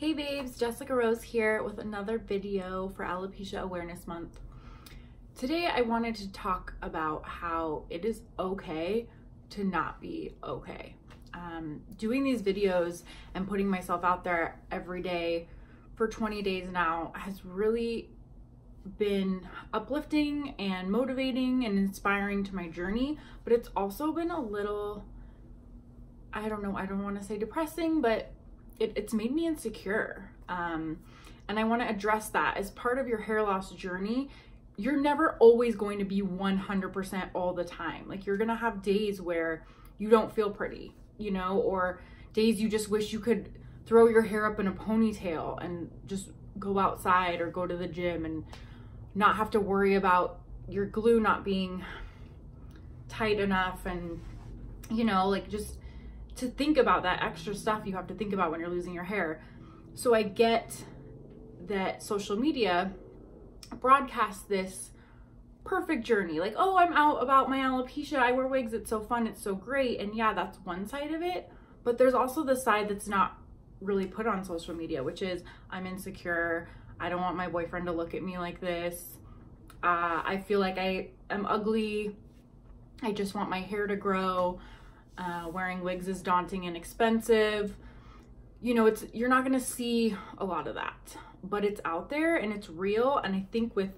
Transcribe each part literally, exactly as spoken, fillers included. Hey babes, Jessica Rose here with another video for Alopecia Awareness Month. Today I wanted to talk about how it is okay to not be okay. Um, doing these videos and putting myself out there every day for twenty days now has really been uplifting and motivating and inspiring to my journey, but it's also been a little, I don't know, I don't want to say depressing, but It, it's made me insecure, um, and I want to address that. As part of your hair loss journey, you're never always going to be one hundred percent all the time. Like, you're gonna have days where you don't feel pretty, you know, or days you just wish you could throw your hair up in a ponytail and just go outside or go to the gym and not have to worry about your glue not being tight enough, and you know, like, just to think about that extra stuff you have to think about when you're losing your hair. So I get that social media broadcasts this perfect journey. Like, oh, I'm out about my alopecia. I wear wigs. It's so fun. It's so great. And yeah, that's one side of it. But there's also the side that's not really put on social media, which is I'm insecure. I don't want my boyfriend to look at me like this. Uh, I feel like I am ugly. I just want my hair to grow. Uh, wearing wigs is daunting and expensive. You know, it's, you're not gonna see a lot of that, but it's out there and it's real. And I think with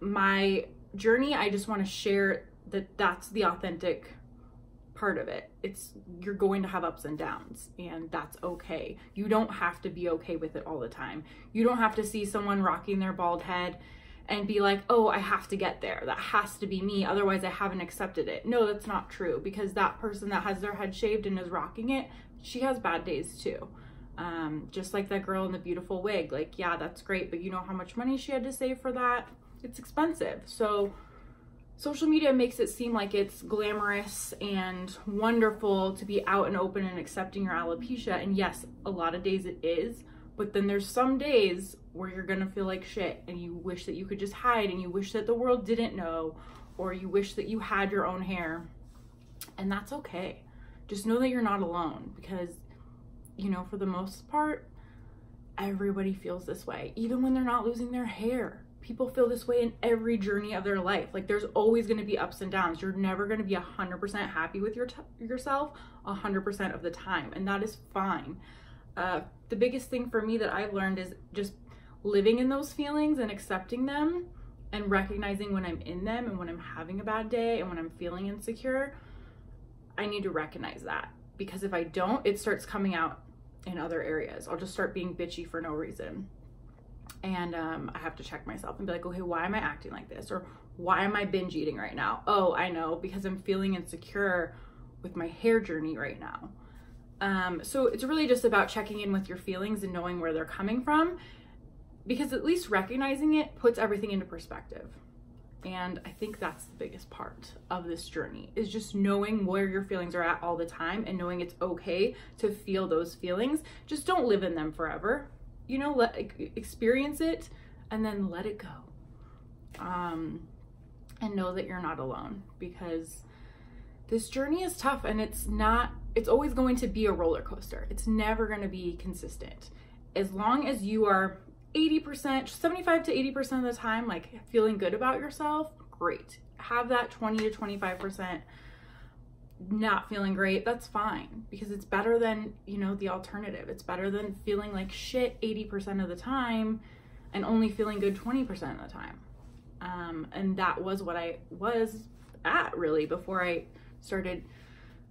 my journey, I just want to share that that's the authentic part of it. It's, you're going to have ups and downs, and that's okay. You don't have to be okay with it all the time. You don't have to see someone rocking their bald head and be like, oh, I have to get there. That has to be me. Otherwise, I haven't accepted it. No, that's not true, because that person that has their head shaved and is rocking it, she has bad days too. Um, just like that girl in the beautiful wig. Like, yeah, that's great, but you know how much money she had to save for that? It's expensive. So social media makes it seem like it's glamorous and wonderful to be out and open and accepting your alopecia. And yes, a lot of days it is. But then there's some days where you're gonna feel like shit, and you wish that you could just hide, and you wish that the world didn't know, or you wish that you had your own hair. And that's okay. Just know that you're not alone, because, you know, for the most part, everybody feels this way. Even when they're not losing their hair, people feel this way in every journey of their life. Like, there's always gonna be ups and downs. You're never gonna be one hundred percent happy with your t- yourself one hundred percent of the time, and that is fine. Uh, the biggest thing for me that I've learned is just living in those feelings and accepting them and recognizing when I'm in them and when I'm having a bad day and when I'm feeling insecure. I need to recognize that, because if I don't, it starts coming out in other areas. I'll just start being bitchy for no reason. And um, I have to check myself and be like, okay, why am I acting like this? Or why am I binge eating right now? Oh, I know, because I'm feeling insecure with my hair journey right now. Um, so it's really just about checking in with your feelings and knowing where they're coming from, because at least recognizing it puts everything into perspective. And I think that's the biggest part of this journey, is just knowing where your feelings are at all the time and knowing it's okay to feel those feelings. Just don't live in them forever, you know, let experience it and then let it go. Um, and know that you're not alone, because this journey is tough, and it's not, it's always going to be a roller coaster. It's never going to be consistent. As long as you are eighty percent, seventy-five to eighty percent of the time, like, feeling good about yourself, great. Have that twenty to twenty-five percent not feeling great, that's fine, because it's better than, you know, the alternative. It's better than feeling like shit eighty percent of the time and only feeling good twenty percent of the time. Um, and that was what I was at, really, before I started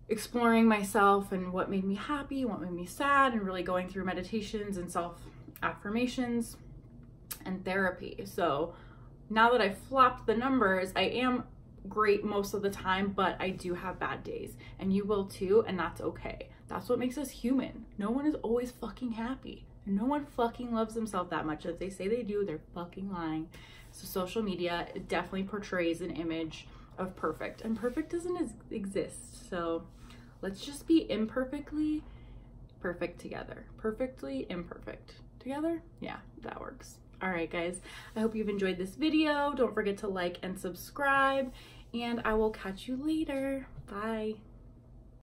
exploring myself and what made me happy, what made me sad, and really going through meditations and self-affirmations and therapy. So now that I've flopped the numbers, I am great most of the time, but I do have bad days, and you will too, and that's okay. That's what makes us human. No one is always fucking happy. No one fucking loves themselves that much. If they say they do, they're fucking lying. So social media definitely portrays an image of perfect, and perfect doesn't exist. So let's just be imperfectly perfect together. Perfectly imperfect together. Yeah, that works. All right, guys, I hope you've enjoyed this video. Don't forget to like and subscribe, and I will catch you later. Bye.